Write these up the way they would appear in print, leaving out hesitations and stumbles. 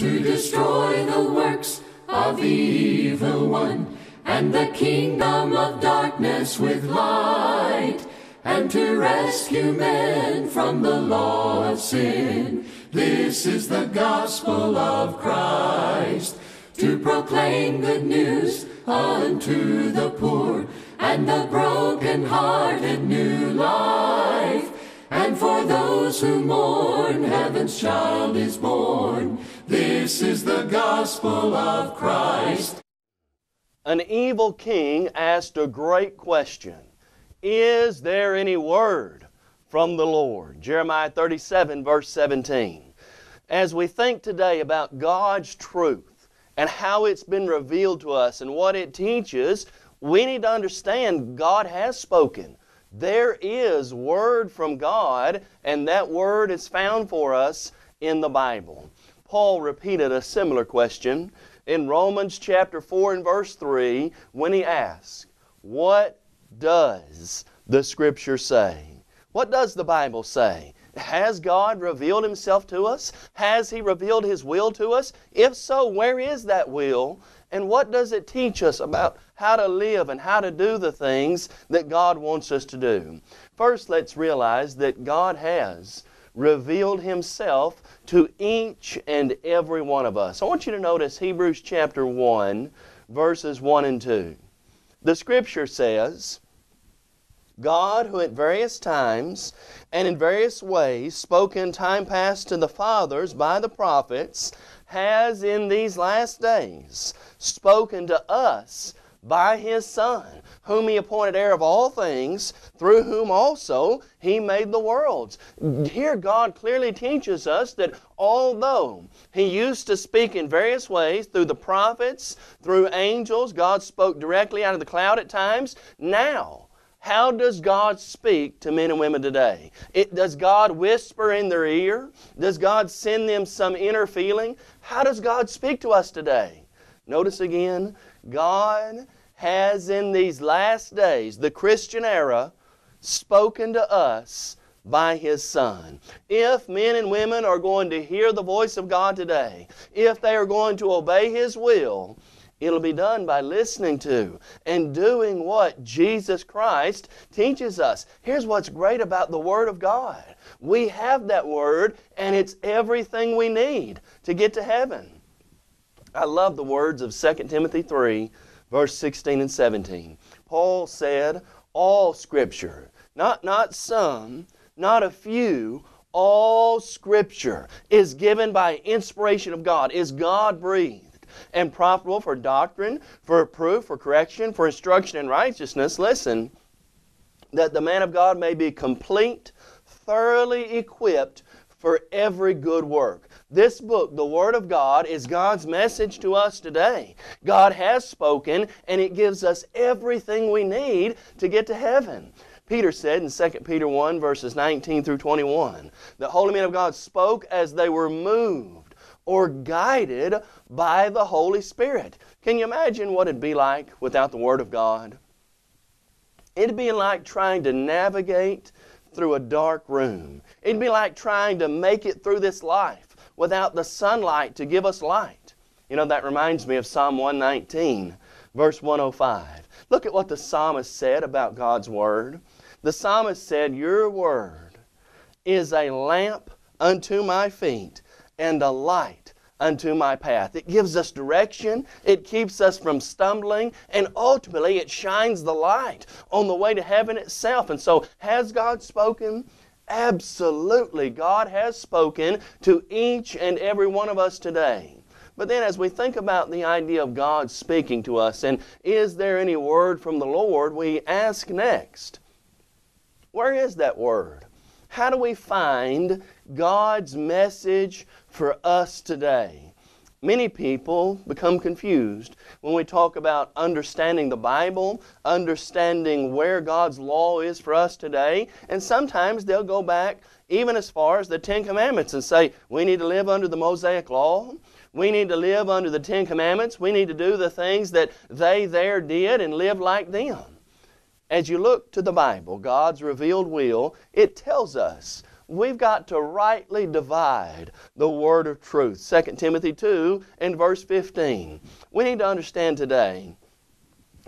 to destroy the works of the evil one, and the kingdom of darkness with light, and to rescue men from the law of sin. This is the gospel of Christ, to proclaim good news unto the poor, and the broken-hearted new life. And for those who mourn, heaven's child is born. This is the gospel of Christ. An evil king asked a great question. Is there any word from the Lord? Jeremiah 37, verse 17. As we think today about God's truth and how it's been revealed to us and what it teaches, we need to understand God has spoken. There is word from God, and that word is found for us in the Bible. Paul repeated a similar question in Romans chapter 4 and verse 3 when he asked, what does the Scripture say? What does the Bible say? Has God revealed Himself to us? Has He revealed His will to us? If so, where is that will? And what does it teach us about how to live and how to do the things that God wants us to do? First, let's realize that God has revealed Himself to each and every one of us. I want you to notice Hebrews chapter 1, verses 1 and 2. The Scripture says, God, who at various times and in various ways spoke in time past to the fathers by the prophets, has in these last days spoken to us by His Son, whom He appointed heir of all things, through whom also He made the worlds. Here God clearly teaches us that although He used to speak in various ways through the prophets, through angels, God spoke directly out of the cloud at times, now how does God speak to men and women today? Does God whisper in their ear? Does God send them some inner feeling? How does God speak to us today? Notice again, God has in these last days, the Christian era, spoken to us by His Son. If men and women are going to hear the voice of God today, if they are going to obey His will, it'll be done by listening to and doing what Jesus Christ teaches us. Here's what's great about the Word of God. We have that Word, and it's everything we need to get to heaven. I love the words of 2 Timothy 3, verse 16 and 17. Paul said, all Scripture, not some, not a few, all Scripture is given by inspiration of God, is God-breathed, and profitable for doctrine, for reproof, for correction, for instruction in righteousness. Listen, that the man of God may be complete, thoroughly equipped for every good work. This book, the Word of God, is God's message to us today. God has spoken, and it gives us everything we need to get to heaven. Peter said in 2 Peter 1, verses 19 through 21, the holy men of God spoke as they were moved or guided by the Holy Spirit. Can you imagine what it'd be like without the Word of God? It'd be like trying to navigate through a dark room. It'd be like trying to make it through this life without the sunlight to give us light. You know, that reminds me of Psalm 119, verse 105. Look at what the psalmist said about God's Word. The psalmist said, your Word is a lamp unto my feet and a light unto my path. It gives us direction, it keeps us from stumbling, and ultimately it shines the light on the way to heaven itself. And so, has God spoken? Absolutely, God has spoken to each and every one of us today. But then as we think about the idea of God speaking to us and is there any word from the Lord, we ask next, where is that word? How do we find God's message for us today? Many people become confused when we talk about understanding the Bible, understanding where God's law is for us today, and sometimes they'll go back even as far as the Ten Commandments and say, we need to live under the Mosaic law. We need to live under the Ten Commandments. We need to do the things that they there did and live like them. As you look to the Bible, God's revealed will, it tells us We've got to rightly divide the word of truth. 2 Timothy 2 and verse 15. We need to understand today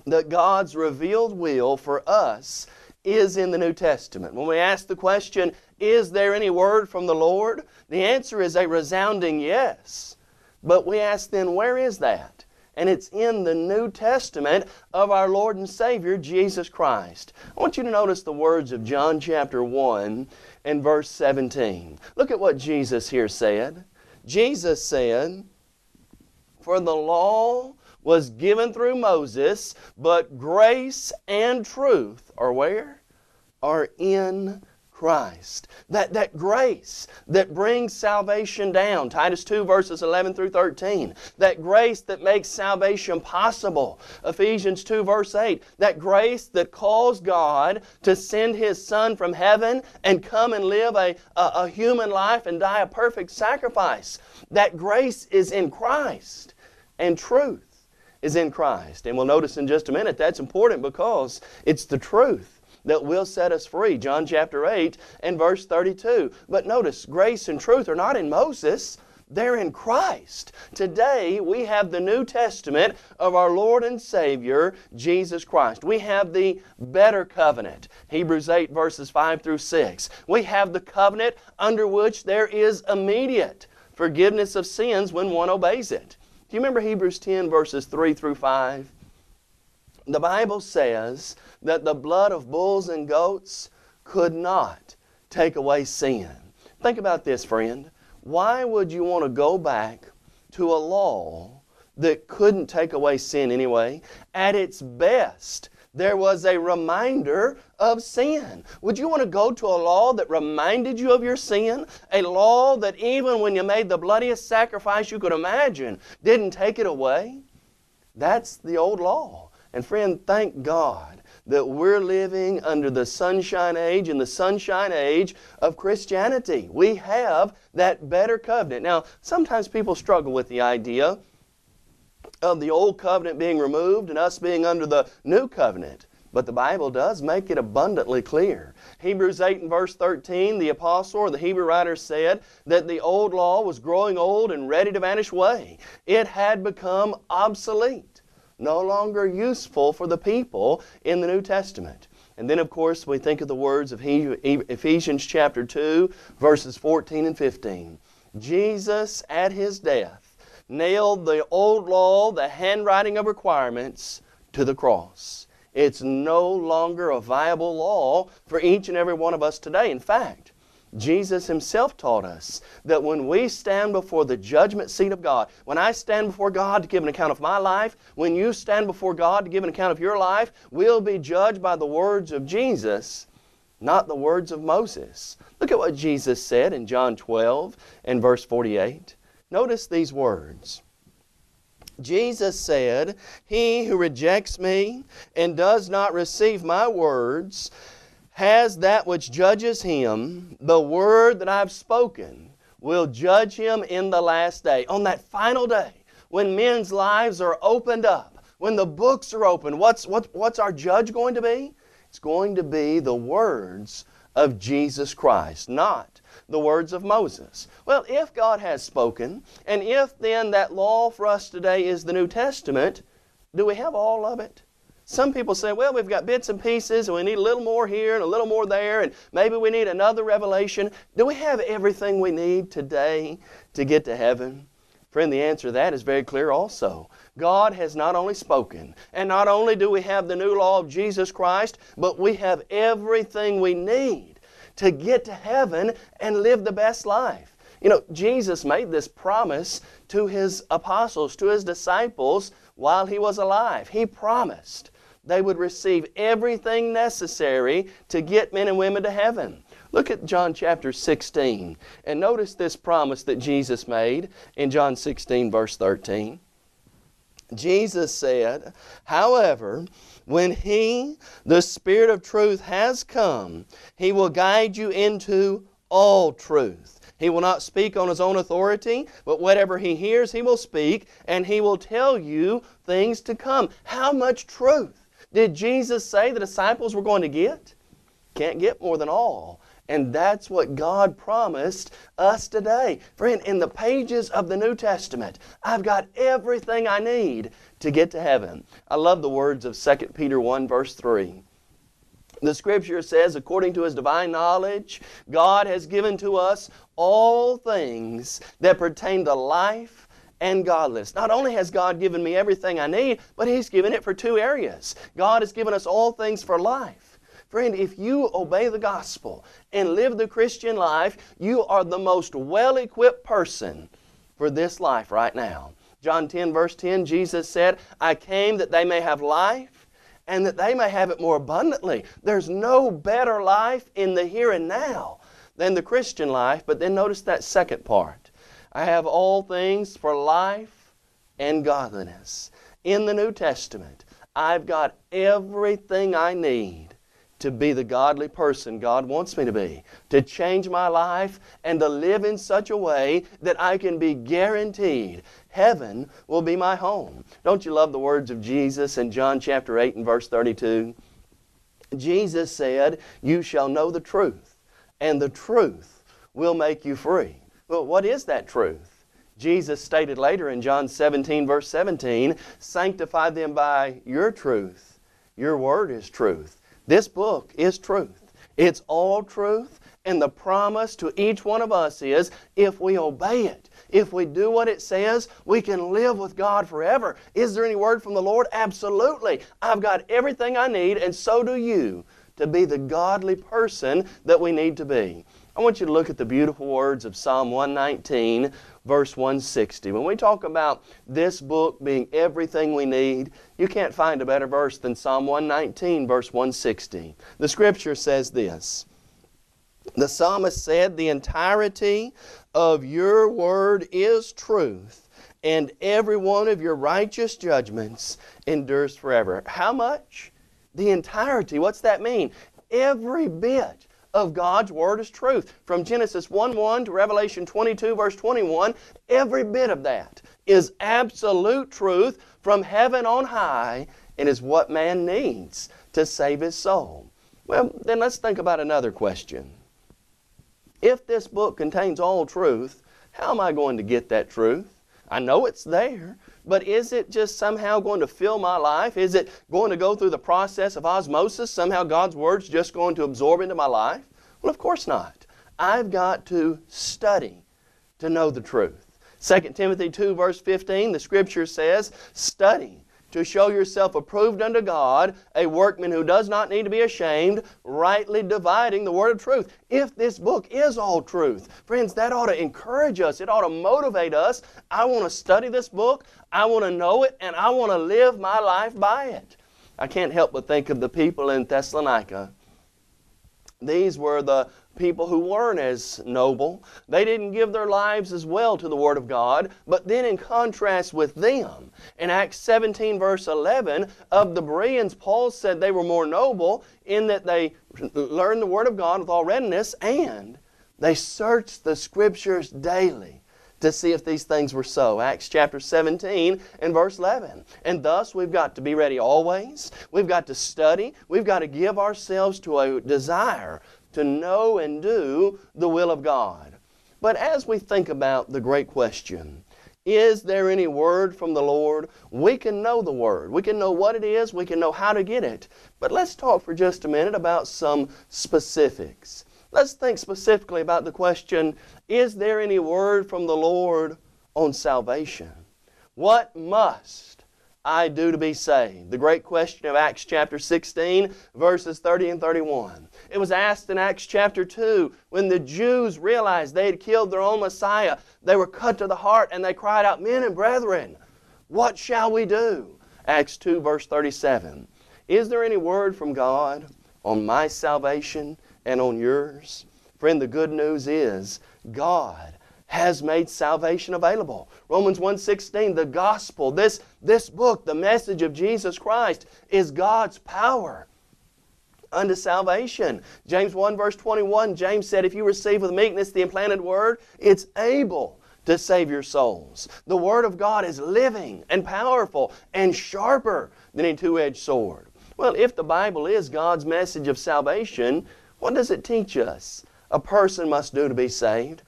that God's revealed will for us is in the New Testament. When we ask the question, is there any word from the Lord? The answer is a resounding yes. But we ask then, where is that? And it's in the New Testament of our Lord and Savior, Jesus Christ. I want you to notice the words of John chapter 1 and verse 17. Look at what Jesus here said. Jesus said, "For the law was given through Moses, but grace and truth are where? Are in Christ." That grace that brings salvation down, Titus 2 verses 11 through 13. That grace that makes salvation possible, Ephesians 2 verse 8. That grace that caused God to send His Son from heaven and come and live a human life and die a perfect sacrifice. That grace is in Christ, and truth is in Christ. And we'll notice in just a minute that's important because it's the truth that will set us free. John chapter 8 and verse 32. But notice, grace and truth are not in Moses. They're in Christ. Today, we have the New Testament of our Lord and Savior, Jesus Christ. We have the better covenant, Hebrews 8 verses 5 through 6. We have the covenant under which there is immediate forgiveness of sins when one obeys it. Do you remember Hebrews 10 verses 3 through 5? The Bible says that the blood of bulls and goats could not take away sin. Think about this, friend. Why would you want to go back to a law that couldn't take away sin anyway? At its best, there was a reminder of sin. Would you want to go to a law that reminded you of your sin? A law that even when you made the bloodiest sacrifice you could imagine didn't take it away? That's the old law. And friend, thank God that we're living under the sunshine age and the sunshine age of Christianity. We have that better covenant. Now, sometimes people struggle with the idea of the old covenant being removed and us being under the new covenant. But the Bible does make it abundantly clear. Hebrews 8 and verse 13, the apostle or the Hebrew writer said that the old law was growing old and ready to vanish away. It had become obsolete, no longer useful for the people in the New Testament. And then, of course, we think of the words of Ephesians chapter 2, verses 14 and 15. Jesus, at His death, nailed the old law, the handwriting of requirements, to the cross. It's no longer a viable law for each and every one of us today. In fact, Jesus Himself taught us that when we stand before the judgment seat of God, when I stand before God to give an account of my life, when you stand before God to give an account of your life, we'll be judged by the words of Jesus, not the words of Moses. Look at what Jesus said in John 12 and verse 48. Notice these words. Jesus said, "He who rejects me and does not receive my words has that which judges him. The word that I've spoken will judge him in the last day." On that final day, when men's lives are opened up, when the books are opened, what's our judge going to be? It's going to be the words of Jesus Christ, not the words of Moses. Well, if God has spoken, and if then that law for us today is the New Testament, do we have all of it? Some people say, well, we've got bits and pieces and we need a little more here and a little more there and maybe we need another revelation. Do we have everything we need today to get to heaven? Friend, the answer to that is very clear also. God has not only spoken, and not only do we have the new law of Jesus Christ, but we have everything we need to get to heaven and live the best life. You know, Jesus made this promise to His apostles, to His disciples while He was alive. He promised they would receive everything necessary to get men and women to heaven. Look at John chapter 16 and notice this promise that Jesus made in John 16 verse 13. Jesus said, "However, when He, the Spirit of truth, has come, He will guide you into all truth. He will not speak on His own authority, but whatever He hears, He will speak, and He will tell you things to come." How much truth did Jesus say the disciples were going to get? Can't get more than all And that's what God promised us today. Friend, in the pages of the New Testament, I've got everything I need to get to heaven. I love the words of 2 Peter 1, verse 3. The Scripture says, according to His divine knowledge, God has given to us all things that pertain to life and godliness. Not only has God given me everything I need, but He's given it for two areas. God has given us all things for life. Friend, if you obey the gospel and live the Christian life, you are the most well-equipped person for this life right now. John 10, verse 10, Jesus said, I came that they may have life, and that they may have it more abundantly. There's no better life in the here and now than the Christian life. But then notice that second part. I have all things for life and godliness. In the New Testament, I've got everything I need to be the godly person God wants me to be, to change my life and to live in such a way that I can be guaranteed heaven will be my home. Don't you love the words of Jesus in John chapter 8 and verse 32? Jesus said, you shall know the truth, and the truth will make you free. Well, what is that truth? Jesus stated later in John 17 verse 17, sanctify them by your truth. Your word is truth. This book is truth. It's all truth, and the promise to each one of us is if we obey it, if we do what it says, we can live with God forever. Is there any word from the Lord? Absolutely. I've got everything I need, and so do you, to be the godly person that we need to be. I want you to look at the beautiful words of Psalm 119, verse 160. When we talk about this book being everything we need, you can't find a better verse than Psalm 119, verse 160. The Scripture says this, the psalmist said, the entirety of your word is truth, and every one of your righteous judgments endures forever. How much? The entirety. What's that mean? Every bit of God's Word is truth. From Genesis 1:1 to Revelation 22 verse 21, every bit of that is absolute truth from heaven on high and is what man needs to save his soul. Well, then let's think about another question. If this book contains all truth, how am I going to get that truth? I know it's there, but is it just somehow going to fill my life? Is it going to go through the process of osmosis? Somehow God's Word's just going to absorb into my life? Well, of course not. I've got to study to know the truth. 2 Timothy 2 verse 15, the Scripture says, study to show yourself approved unto God, a workman who does not need to be ashamed, rightly dividing the word of truth. If this book is all truth, friends, that ought to encourage us. It ought to motivate us. I want to study this book. I want to know it, and I want to live my life by it. I can't help but think of the people in Thessalonica. These were the people who weren't as noble. They didn't give their lives as well to the Word of God. But then in contrast with them, in Acts 17 verse 11, of the Bereans, Paul said they were more noble in that they learned the Word of God with all readiness, and they searched the Scriptures daily to see if these things were so. Acts chapter 17 and verse 11. And thus we've got to be ready always. We've got to study. We've got to give ourselves to a desire to know and do the will of God. But as we think about the great question, is there any word from the Lord? We can know the word. We can know what it is. We can know how to get it. But let's talk for just a minute about some specifics. Let's think specifically about the question, is there any word from the Lord on salvation? What must I do to be saved? The great question of Acts chapter 16, verses 30 and 31. It was asked in Acts chapter 2 when the Jews realized they had killed their own Messiah. They were cut to the heart and they cried out, men and brethren, what shall we do? Acts 2 verse 37. Is there any word from God on my salvation and on yours? Friend, the good news is God has made salvation available. Romans 1:16, the gospel, this book, the message of Jesus Christ, is God's power unto salvation. James 1 verse 21, James said, if you receive with meekness the implanted word, it's able to save your souls. The word of God is living and powerful and sharper than a two-edged sword. Well, if the Bible is God's message of salvation, what does it teach us a person must do to be saved.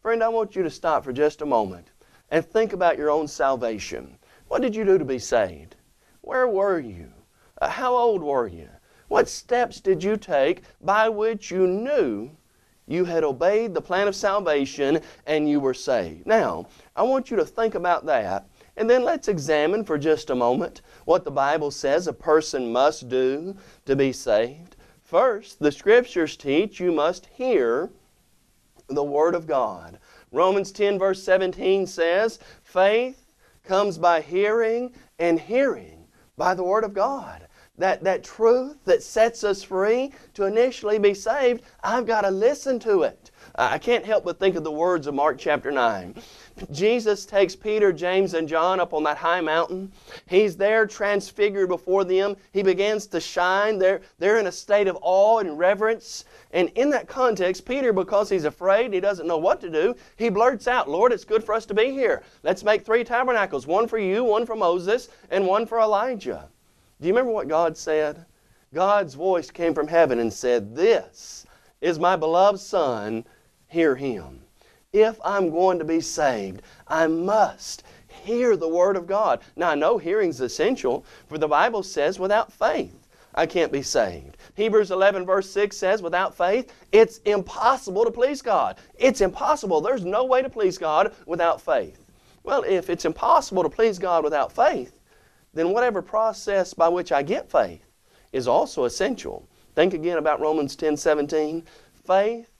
Friend, I want you to stop for just a moment and think about your own salvation. What did you do to be saved? Where were you? How old were you? What steps did you take by which you knew you had obeyed the plan of salvation and you were saved? Now, I want you to think about that, and then let's examine for just a moment what the Bible says a person must do to be saved. First, the Scriptures teach you must hear the Word of God. Romans 10 verse 17 says, faith comes by hearing, and hearing by the Word of God. That truth that sets us free to initially be saved, I've got to listen to it. I can't help but think of the words of Mark chapter 9. Jesus takes Peter, James, and John up on that high mountain. He's there transfigured before them. He begins to shine. They're in a state of awe and reverence. And in that context, Peter, because he's afraid, he doesn't know what to do, he blurts out, Lord, it's good for us to be here. Let's make 3 tabernacles, one for you, one for Moses, and one for Elijah. Do you remember what God said? God's voice came from heaven and said, this is my beloved Son, hear Him. If I'm going to be saved, I must hear the Word of God. Now, I know hearing's essential, for the Bible says without faith I can't be saved. Hebrews 11 verse 6 says without faith it's impossible to please God. It's impossible. There's no way to please God without faith. Well, if it's impossible to please God without faith, then whatever process by which I get faith is also essential. Think again about Romans 10:17. Faith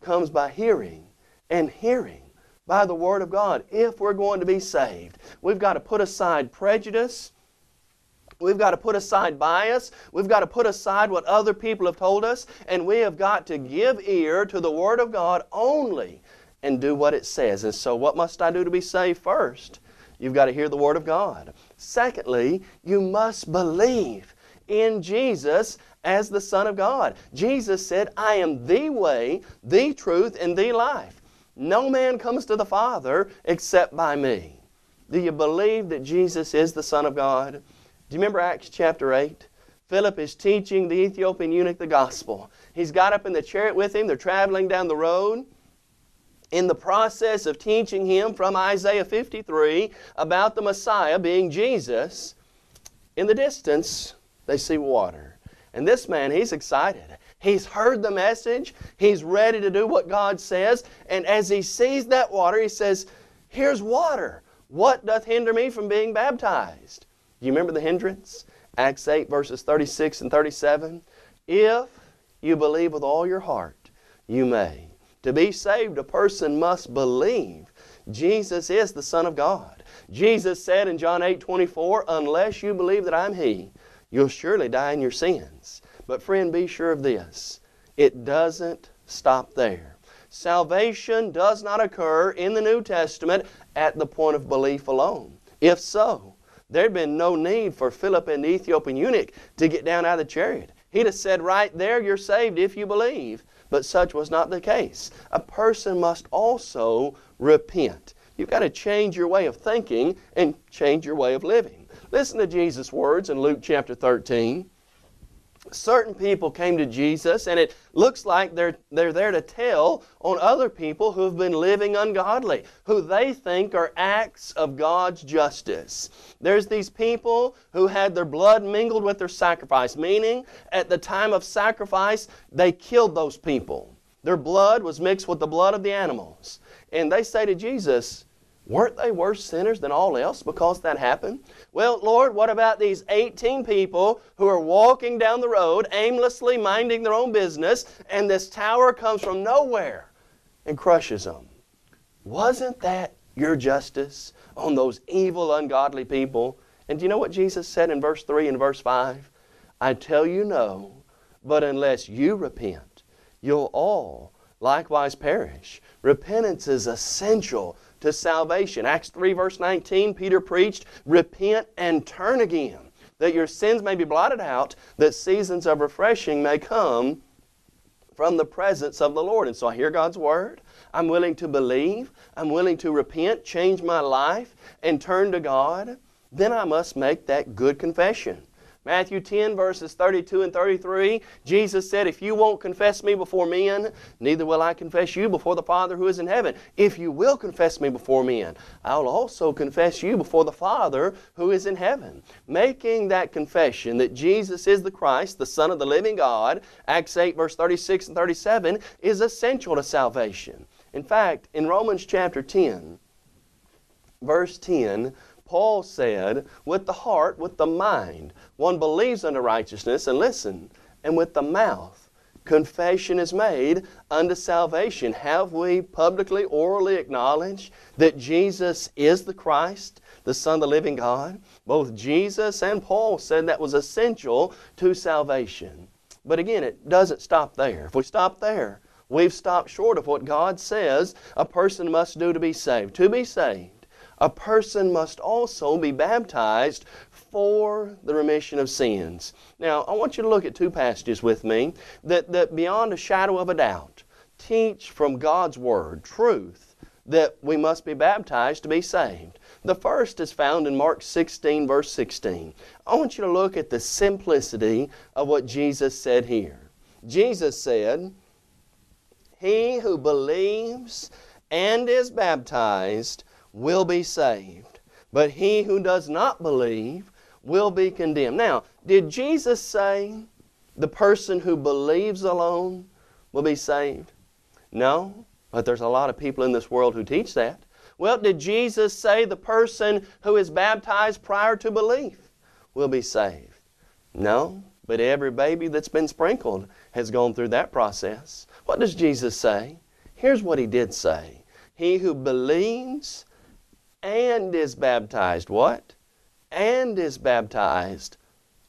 comes by hearing, and hearing by the Word of God. If we're going to be saved, we've got to put aside prejudice. We've got to put aside bias. We've got to put aside what other people have told us, and we have got to give ear to the Word of God only and do what it says. And so what must I do to be saved? First, you've got to hear the Word of God. Secondly, you must believe in Jesus as the Son of God. Jesus said, I am the way, the truth, and the life. No man comes to the Father except by me. Do you believe that Jesus is the Son of God? Do you remember Acts chapter 8? Philip is teaching the Ethiopian eunuch the gospel. He's got up in the chariot with him. They're traveling down the road. In the process of teaching him from Isaiah 53 about the Messiah being Jesus, in the distance they see water. And this man, he's excited. He's heard the message. He's ready to do what God says. And as he sees that water, he says, here's water. What doth hinder me from being baptized? Do you remember the hindrance? Acts 8 verses 36 and 37. If you believe with all your heart, you may. To be saved, a person must believe Jesus is the Son of God. Jesus said in John 8:24, unless you believe that I'm He, you'll surely die in your sins. But friend, be sure of this, it doesn't stop there. Salvation does not occur in the New Testament at the point of belief alone. If so, there'd been no need for Philip and the Ethiopian eunuch to get down out of the chariot. He'd have said right there, you're saved if you believe. But such was not the case. A person must also repent. You've got to change your way of thinking and change your way of living. Listen to Jesus' words in Luke chapter 13. Certain people came to Jesus, and it looks like they're there to tell on other people who have been living ungodly, who they think are acts of God's justice. There's these people who had their blood mingled with their sacrifice, meaning at the time of sacrifice, they killed those people. Their blood was mixed with the blood of the animals. And they say to Jesus, weren't they worse sinners than all else because that happened? Well, Lord, what about these 18 people who are walking down the road, aimlessly minding their own business, and this tower comes from nowhere and crushes them? Wasn't that your justice on those evil, ungodly people? And do you know what Jesus said in verse 3 and verse 5? I tell you no, but unless you repent, you'll all likewise perish. Repentance is essential to salvation. Acts 3 verse 19, Peter preached, repent and turn again, that your sins may be blotted out, that seasons of refreshing may come from the presence of the Lord. And so I hear God's Word. I'm willing to believe. I'm willing to repent, change my life, and turn to God. Then I must make that good confession. Matthew 10, verses 32 and 33, Jesus said, if you won't confess me before men, neither will I confess you before the Father who is in heaven. If you will confess me before men, I will also confess you before the Father who is in heaven. Making that confession that Jesus is the Christ, the Son of the living God, Acts 8, verse 36 and 37, is essential to salvation. In fact, in Romans chapter 10, verse 10, Paul said, with the heart, with the mind, one believes unto righteousness, and listen, and with the mouth, confession is made unto salvation. Have we publicly, orally acknowledged that Jesus is the Christ, the Son of the living God? Both Jesus and Paul said that was essential to salvation. But again, it doesn't stop there. If we stop there, we've stopped short of what God says a person must do to be saved. To be saved, a person must also be baptized for the remission of sins. Now, I want you to look at two passages with me that beyond a shadow of a doubt teach from God's Word truth that we must be baptized to be saved. The first is found in Mark 16, verse 16. I want you to look at the simplicity of what Jesus said here. Jesus said, he who believes and is baptized will be saved, but he who does not believe will be condemned. Now, did Jesus say the person who believes alone will be saved? No, but there's a lot of people in this world who teach that. Well, did Jesus say the person who is baptized prior to belief will be saved? No, but every baby that's been sprinkled has gone through that process. What does Jesus say? Here's what He did say. He who believes and is baptized, what? And is baptized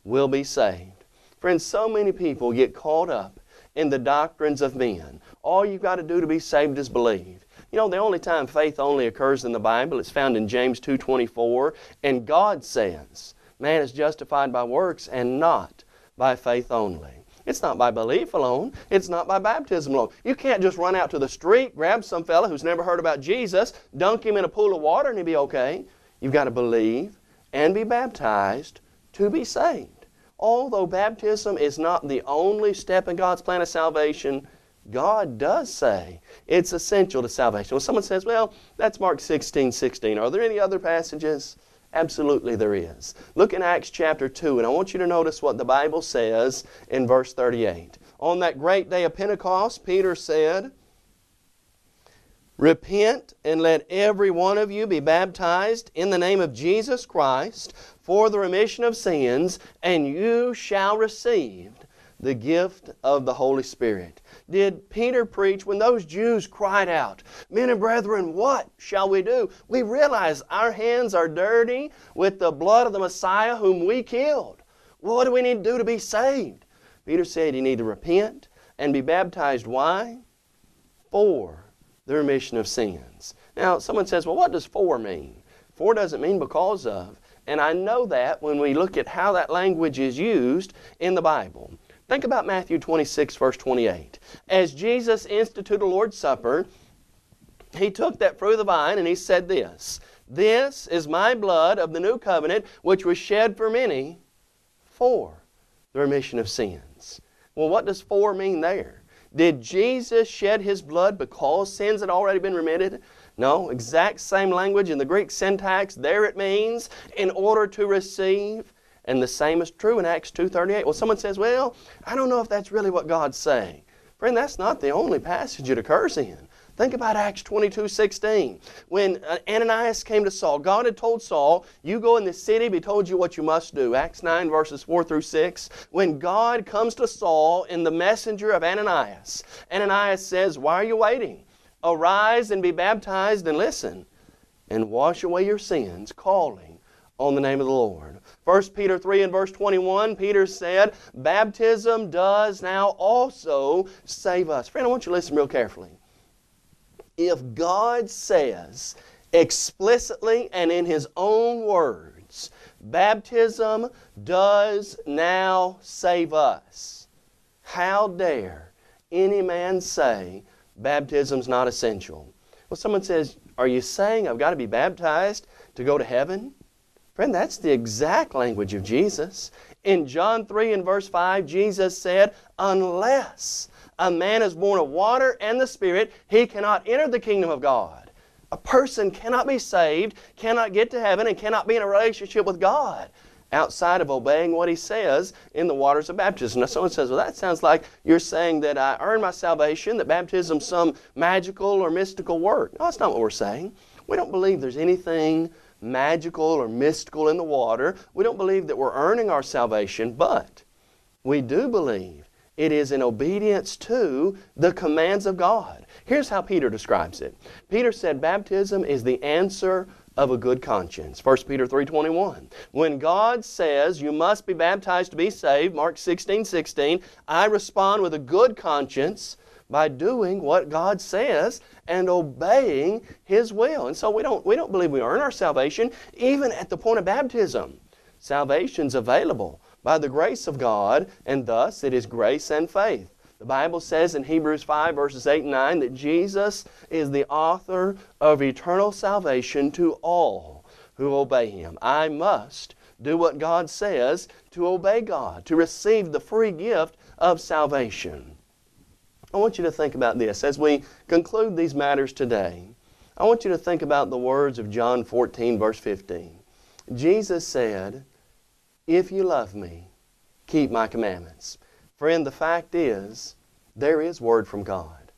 will be saved. Friends, so many people get caught up in the doctrines of men. All you've got to do to be saved is believe. You know, the only time faith only occurs in the Bible, it's found in James 2:24, and God says, man is justified by works and not by faith only. It's not by belief alone. It's not by baptism alone. You can't just run out to the street, grab some fella who's never heard about Jesus, dunk him in a pool of water and he'll be okay. You've got to believe and be baptized to be saved. Although baptism is not the only step in God's plan of salvation, God does say it's essential to salvation. When someone says, well, that's Mark 16:16. Are there any other passages? Absolutely there is. Look in Acts chapter 2, and I want you to notice what the Bible says in verse 38. On that great day of Pentecost, Peter said, repent and let every one of you be baptized in the name of Jesus Christ for the remission of sins, and you shall receive the gift of the Holy Spirit. Did Peter preach when those Jews cried out, men and brethren, what shall we do? We realize our hands are dirty with the blood of the Messiah whom we killed. What do we need to do to be saved? Peter said you need to repent and be baptized. Why? For the remission of sins. Now, someone says, well, what does for mean? For doesn't mean because of. And I know that when we look at how that language is used in the Bible. Think about Matthew 26, verse 28. As Jesus instituted the Lord's Supper, He took that fruit of the vine and He said this, this is my blood of the new covenant, which was shed for many for the remission of sins. Well, what does for mean there? Did Jesus shed His blood because sins had already been remitted? No, exact same language in the Greek syntax. There it means in order to receive. And the same is true in Acts 2:38. Well, someone says, well, I don't know if that's really what God's saying. Friend, that's not the only passage it occurs in. Think about Acts 22:16. When Ananias came to Saul, God had told Saul, you go in the city, be told you what you must do. Acts 9, verses 4 through 6. When God comes to Saul in the messenger of Ananias, Ananias says, why are you waiting? Arise and be baptized and listen, and wash away your sins, calling on the name of the Lord. 1 Peter 3 and verse 21, Peter said, baptism does now also save us. Friend, I want you to listen real carefully. If God says explicitly and in His own words, baptism does now save us, how dare any man say baptism's not essential? Well, someone says, are you saying I've got to be baptized to go to heaven? Friend, that's the exact language of Jesus. In John 3 and verse 5, Jesus said, unless a man is born of water and the Spirit, he cannot enter the kingdom of God. A person cannot be saved, cannot get to heaven, and cannot be in a relationship with God outside of obeying what He says in the waters of baptism. Now someone says, well, that sounds like you're saying that I earn my salvation, that baptism's some magical or mystical work. No, that's not what we're saying. We don't believe there's anything magical or mystical in the water. We don't believe that we're earning our salvation, but we do believe it is in obedience to the commands of God. Here's how Peter describes it. Peter said baptism is the answer of a good conscience. 1 Peter 3:21. When God says you must be baptized to be saved, Mark 16:16, I respond with a good conscience by doing what God says and obeying His will. And so we don't believe we earn our salvation even at the point of baptism. Salvation's available by the grace of God, and thus it is grace and faith. The Bible says in Hebrews 5 verses 8 and 9 that Jesus is the author of eternal salvation to all who obey Him. I must do what God says to obey God, to receive the free gift of salvation. I want you to think about this. As we conclude these matters today, I want you to think about the words of John 14 verse 15. Jesus said, if you love me, keep my commandments. Friend, the fact is, there is word from God.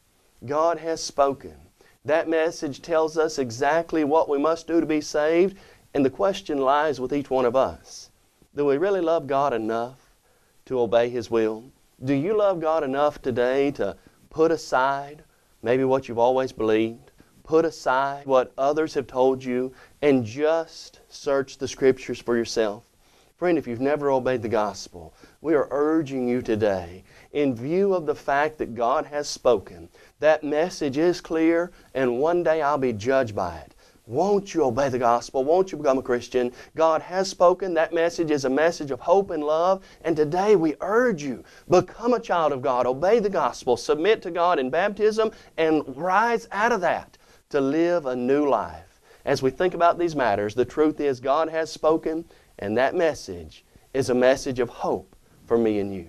God has spoken. That message tells us exactly what we must do to be saved, and the question lies with each one of us. Do we really love God enough to obey His will? Do you love God enough today to put aside maybe what you've always believed, put aside what others have told you, and just search the Scriptures for yourself? Friend, if you've never obeyed the gospel, we are urging you today, in view of the fact that God has spoken, that message is clear, and one day I'll be judged by it. Won't you obey the gospel? Won't you become a Christian? God has spoken. That message is a message of hope and love, and today we urge you, become a child of God, obey the gospel, submit to God in baptism, and rise out of that to live a new life. As we think about these matters, the truth is God has spoken, and that message is a message of hope for me and you.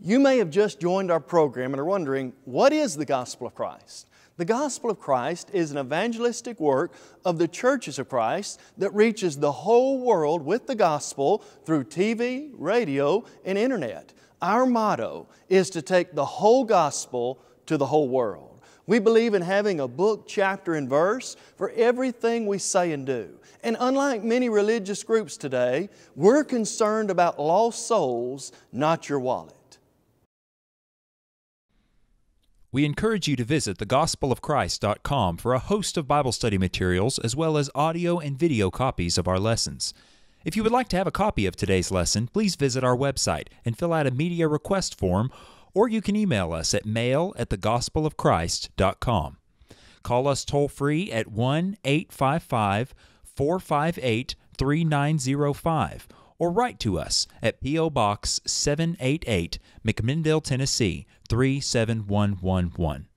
You may have just joined our program and are wondering, what is the Gospel of Christ? The Gospel of Christ is an evangelistic work of the churches of Christ that reaches the whole world with the gospel through TV, radio, and internet. Our motto is to take the whole gospel to the whole world. We believe in having a book, chapter, and verse for everything we say and do. And unlike many religious groups today, we're concerned about lost souls, not your wallet. We encourage you to visit thegospelofchrist.com for a host of Bible study materials as well as audio and video copies of our lessons. If you would like to have a copy of today's lesson, please visit our website and fill out a media request form, or you can email us at mail@thegospelofchrist.com. Call us toll-free at 1-855-458-3905 or write to us at P.O. Box 788, McMinnville, Tennessee 37111.